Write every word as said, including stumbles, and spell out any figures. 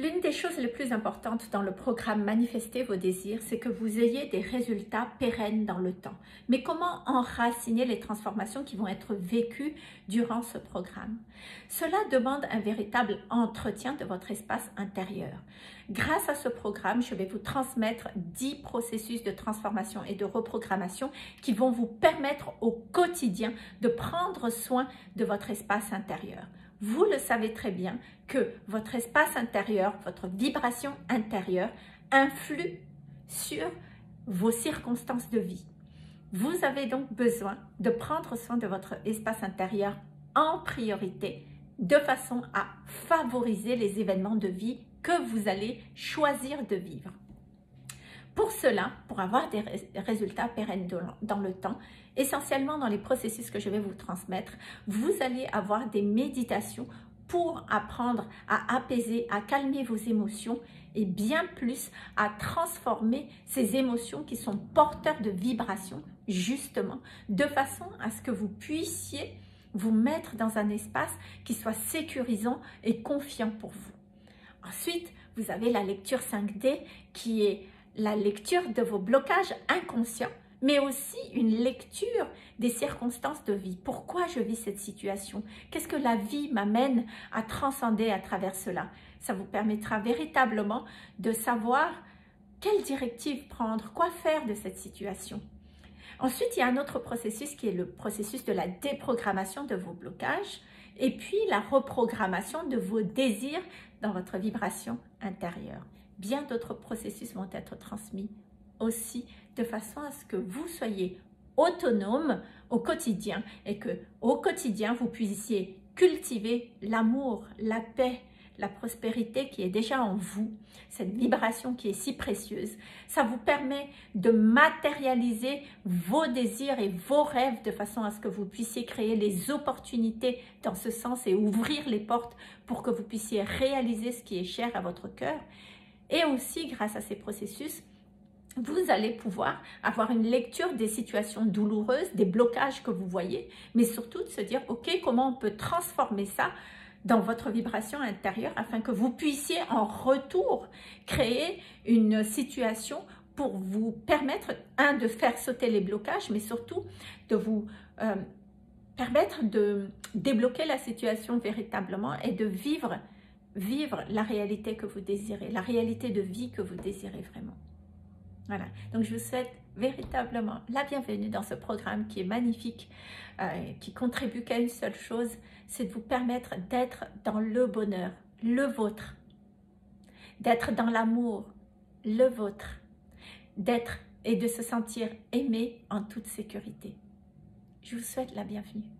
L'une des choses les plus importantes dans le programme Manifester vos désirs, c'est que vous ayez des résultats pérennes dans le temps. Mais comment enraciner les transformations qui vont être vécues durant ce programme? Cela demande un véritable entretien de votre espace intérieur. Grâce à ce programme, je vais vous transmettre dix processus de transformation et de reprogrammation qui vont vous permettre au quotidien de prendre soin de votre espace intérieur. Vous le savez très bien que votre espace intérieur, votre vibration intérieure influe sur vos circonstances de vie. Vous avez donc besoin de prendre soin de votre espace intérieur en priorité de façon à favoriser les événements de vie que vous allez choisir de vivre. Pour cela, pour avoir des résultats pérennes dans le temps, essentiellement dans les processus que je vais vous transmettre, vous allez avoir des méditations pour apprendre à apaiser, à calmer vos émotions et bien plus à transformer ces émotions qui sont porteurs de vibrations, justement, de façon à ce que vous puissiez vous mettre dans un espace qui soit sécurisant et confiant pour vous. Ensuite, vous avez la lecture cinq D qui est la lecture de vos blocages inconscients, mais aussi une lecture des circonstances de vie. Pourquoi je vis cette situation? Qu'est-ce que la vie m'amène à transcender à travers cela? Ça vous permettra véritablement de savoir quelle directive prendre, quoi faire de cette situation. Ensuite, il y a un autre processus qui est le processus de la déprogrammation de vos blocages et puis la reprogrammation de vos désirs dans votre vibration intérieure. Bien d'autres processus vont être transmis aussi de façon à ce que vous soyez autonome au quotidien et que au quotidien, vous puissiez cultiver l'amour, la paix, la prospérité qui est déjà en vous, cette vibration qui est si précieuse. Ça vous permet de matérialiser vos désirs et vos rêves de façon à ce que vous puissiez créer les opportunités dans ce sens et ouvrir les portes pour que vous puissiez réaliser ce qui est cher à votre cœur. Et aussi, grâce à ces processus, vous allez pouvoir avoir une lecture des situations douloureuses, des blocages que vous voyez, mais surtout de se dire, ok, comment on peut transformer ça dans votre vibration intérieure afin que vous puissiez en retour créer une situation pour vous permettre, un, de faire sauter les blocages, mais surtout de vous euh, permettre de débloquer la situation véritablement et de vivre Vivre la réalité que vous désirez, la réalité de vie que vous désirez vraiment. Voilà, donc je vous souhaite véritablement la bienvenue dans ce programme qui est magnifique, euh, qui contribue qu'à une seule chose, c'est de vous permettre d'être dans le bonheur, le vôtre, d'être dans l'amour, le vôtre, d'être et de se sentir aimé en toute sécurité. Je vous souhaite la bienvenue.